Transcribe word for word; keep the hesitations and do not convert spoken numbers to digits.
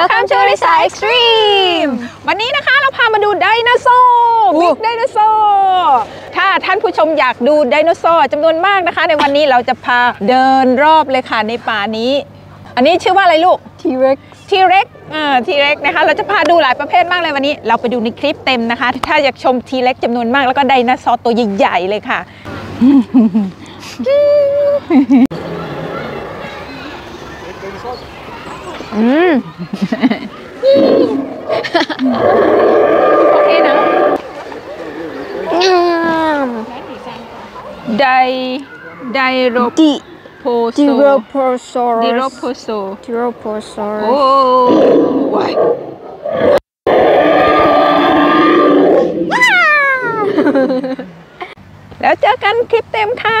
Welcome to Risa Extreme วันนี้นะคะเราพามาดูไดโนเสาร์บิ๊กไดโนเสาร์ถ้าท่านผู้ชมอยากดูไดโนเสาร์จำนวนมากนะคะในวันนี้เราจะพาเดินรอบเลยค่ะในป่านี้อันนี้ชื่อว่าอะไรลูก T-Rex T-Rex เอ่อ T-Rex นะคะเราจะพาดูหลายประเภทมากเลยวันนี้เราไปดูในคลิปเต็มนะคะถ้าอยากชม T-Rex จำนวนมากแล้วก็ไดโนเสาร์ตัวใหญ่ๆเลยค่ะอืมโอเคนะไดไดโรโพโซดิโรโพโซดิโรโพโซดิโรโพโซโอ้ว้ายแล้วเจอกันคลิปเต็มค่ะ